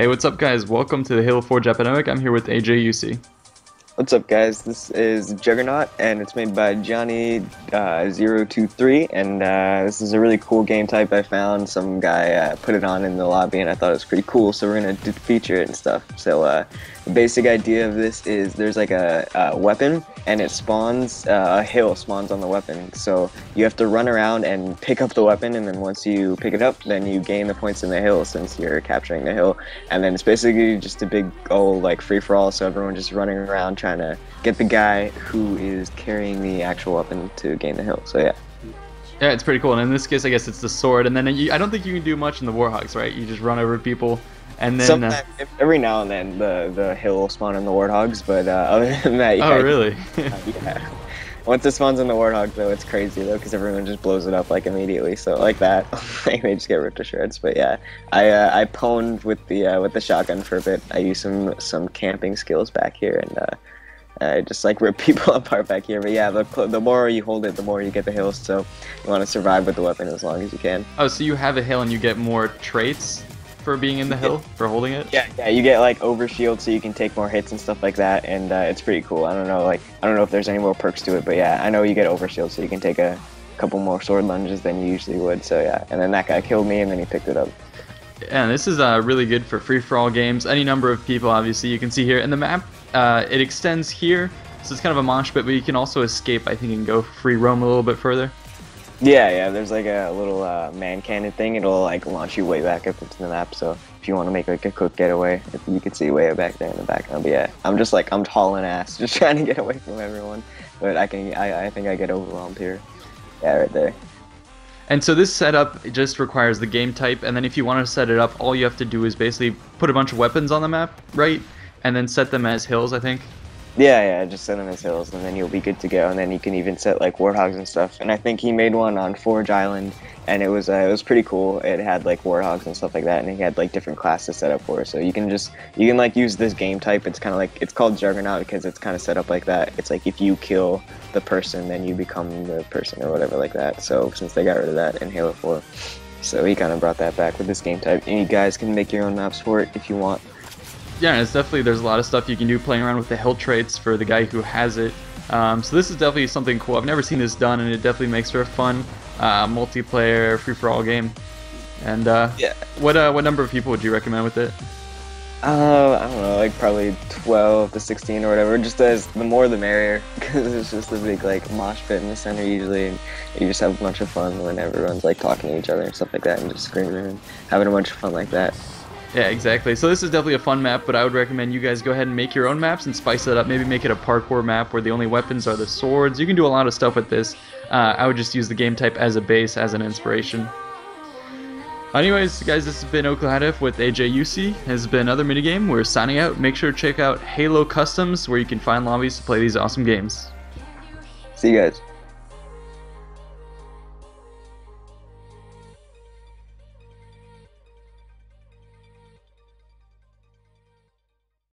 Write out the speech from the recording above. Hey, what's up, guys? Welcome to the Halo Forge Epidemic. I'm here with AJ Yusi. What's up, guys? This is Juggernaut, and it's made by Johnny023, and this is a really cool game type I found. Some guy put it on in the lobby, and I thought it was pretty cool, so we're going to feature it and stuff. So the basic idea of this is there's like a weapon, and it spawns, a hill spawns on the weapon. So you have to run around and pick up the weapon, and then once you pick it up, then you gain the points in the hill since you're capturing the hill. And then it's basically just a big old like free-for-all, so everyone just running around trying to get the guy who is carrying the actual weapon to gain the hill. So yeah, it's pretty cool. And in this case, I guess it's the sword. And then I don't think you can do much in the Warhawks, right? You just run over people, and then sometimes, every now and then the hill will spawn in the Warthogs. But other than that, yeah, oh really? Yeah. Once it spawns in the Warthog, though, it's crazy though, because everyone just blows it up like immediately. So like that, like they just get ripped to shreds. But yeah, I pwned with the shotgun for a bit. I used some camping skills back here, and I just like rip people apart back here. But yeah, the more you hold it, the more you get the hills. So you want to survive with the weapon as long as you can. Oh, so you have a hill and you get more traits for being in the hill, for holding it? Yeah, you get like over shield, so you can take more hits and stuff like that, and it's pretty cool. I don't know if there's any more perks to it, but yeah, I know you get over shield, so you can take a couple more sword lunges than you usually would. So yeah, and then that guy killed me, and then he picked it up. Yeah, this is really good for free-for-all games. Any number of people, obviously, you can see here. And the map, it extends here, so it's kind of a mosh pit, but you can also escape, I think, and go free roam a little bit further. Yeah, there's like a little man cannon thing. It'll like launch you way back up into the map, so if you want to make like a quick getaway, you can see way back there in the background. But yeah, I'm hauling ass, just trying to get away from everyone, but I think I get overwhelmed here. Yeah, right there. And so this setup just requires the game type, and then if you want to set it up, all you have to do is basically put a bunch of weapons on the map, right? And then set them as hills, I think. Yeah, just set them as hills, and then you'll be good to go. And then you can even set like warthogs and stuff. And I think he made one on Forge Island, and it was pretty cool. It had like warthogs and stuff like that, and he had like different classes set up for. So you can like use this game type. It's kind of like, it's called Juggernaut because it's kind of set up like that. It's like if you kill the person, then you become the person or whatever like that. So since they got rid of that in Halo 4, so he kind of brought that back with this game type. And you guys can make your own maps for it if you want. Yeah, and there's a lot of stuff you can do playing around with the hill traits for the guy who has it. So this is definitely something cool. I've never seen this done, and it definitely makes for a fun multiplayer free-for-all game. And yeah, what number of people would you recommend with it? I don't know, like probably 12 to 16 or whatever. Just as the more the merrier, because it's just a big like mosh pit in the center usually, and you just have a bunch of fun when everyone's like talking to each other and stuff like that, and just screaming and having a bunch of fun like that. Yeah, exactly. So this is definitely a fun map, but I would recommend you guys go ahead and make your own maps and spice it up. Maybe make it a parkour map where the only weapons are the swords. You can do a lot of stuff with this. I would just use the game type as a base, as an inspiration. Anyways, guys, this has been Oakley HiDef with AJ Yusi. This has been another minigame. We're signing out. Make sure to check out Halo Customs, where you can find lobbies to play these awesome games. See you guys.